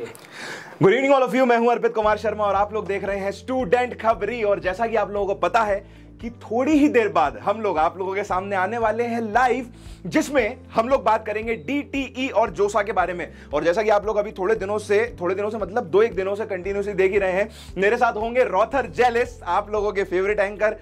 Good evening all of you, मैं हूं अर्पित कुमार शर्मा और आप लोग देख रहे हैं स्टूडेंट खबरी। और जैसा कि आप लोगों को पता है कि थोड़ी ही देर बाद हम लोग आप लोगों के सामने आने वाले हैं लाइव, जिसमें हम लोग बात करेंगे DTE और जोशा के बारे में। और जैसा कि आप लोग अभी थोड़े दिनों से मतलब 2-1 दिनों से कंटिन्यूसली देख ही रहे हैं, मेरे साथ होंगे रोथर जेलिस, आप लोगों के फेवरेट एंकर।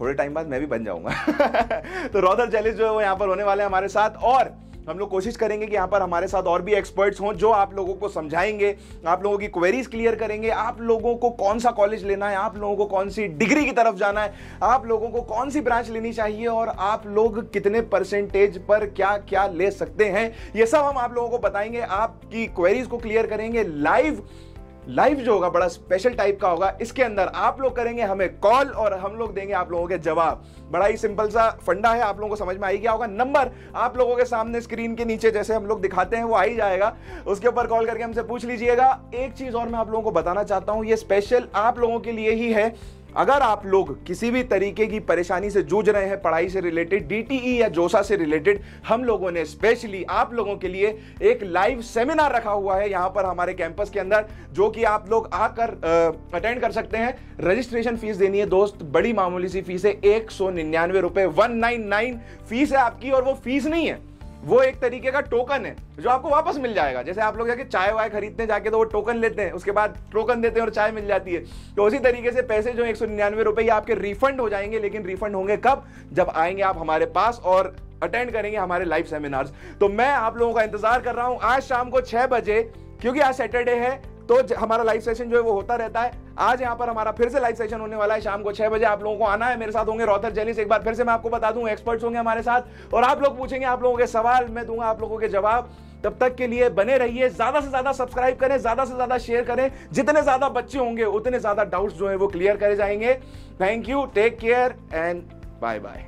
थोड़े टाइम बाद मैं भी बन जाऊंगा तो रोथर जेलिस जो है वो यहाँ पर होने वाले हैं हमारे साथ, और हम लोग कोशिश करेंगे कि यहाँ पर हमारे साथ और भी एक्सपर्ट्स हों जो आप लोगों को समझाएंगे, आप लोगों की क्वेरीज क्लियर करेंगे, आप लोगों को कौन सा कॉलेज लेना है, आप लोगों को कौन सी डिग्री की तरफ जाना है, आप लोगों को कौन सी ब्रांच लेनी चाहिए और आप लोग कितने परसेंटेज पर क्या क्या ले सकते हैं। ये सब हम आप लोगों को बताएंगे, आपकी क्वेरीज को क्लियर करेंगे। लाइव जो होगा बड़ा स्पेशल टाइप का होगा। इसके अंदर आप लोग करेंगे हमें कॉल और हम लोग देंगे आप लोगों के जवाब। बड़ा ही सिंपल सा फंडा है, आप लोगों को समझ में आ ही गया होगा। नंबर आप लोगों के सामने स्क्रीन के नीचे जैसे हम लोग दिखाते हैं वो आ ही जाएगा, उसके ऊपर कॉल करके हमसे पूछ लीजिएगा। एक चीज और मैं आप लोगों को बताना चाहता हूं, ये स्पेशल आप लोगों के लिए ही है। अगर आप लोग किसी भी तरीके की परेशानी से जूझ रहे हैं, पढ़ाई से रिलेटेड, DTE या जोशा से रिलेटेड, हम लोगों ने स्पेशली आप लोगों के लिए एक लाइव सेमिनार रखा हुआ है यहाँ पर हमारे कैंपस के अंदर, जो कि आप लोग आकर अटेंड कर सकते हैं। रजिस्ट्रेशन फीस देनी है दोस्त, बड़ी मामूली सी फीस है, 199 रुपए, 199 फीस है आपकी। और वो फीस नहीं है, वो एक तरीके का टोकन है जो आपको वापस मिल जाएगा। जैसे आप लोग जाके चाय वाय खरीदने जाके तो वो टोकन लेते हैं, उसके बाद टोकन देते हैं और चाय मिल जाती है, तो उसी तरीके से पैसे जो 199 रुपये आपके रिफंड हो जाएंगे। लेकिन रिफंड होंगे कब? जब आएंगे आप हमारे पास और अटेंड करेंगे हमारे लाइव सेमिनार्स। तो मैं आप लोगों का इंतजार कर रहा हूँ आज शाम को 6 बजे, क्योंकि आज सैटरडे है तो हमारा लाइव सेशन जो है वो होता रहता है। आज यहाँ पर हमारा फिर से लाइव सेशन होने वाला है शाम को 6 बजे, आप लोगों को आना है। मेरे साथ होंगे रोथर जेलिस, एक बार फिर से मैं आपको बता दूं, एक्सपर्ट्स होंगे हमारे साथ और आप लोग पूछेंगे आप लोगों के सवाल, मैं दूंगा आप लोगों के जवाब। तब तक के लिए बने रहिए, ज्यादा से ज्यादा सब्सक्राइब करें, ज्यादा से ज्यादा शेयर करें, जितने ज्यादा बच्चे होंगे उतने ज्यादा डाउट्स जो है वो क्लियर करे जाएंगे। Thank you, take care and bye bye.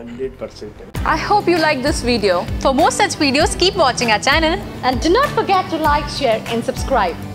100%. I hope you like this video. For more such videos, keep watching our channel and do not forget to like, share and subscribe.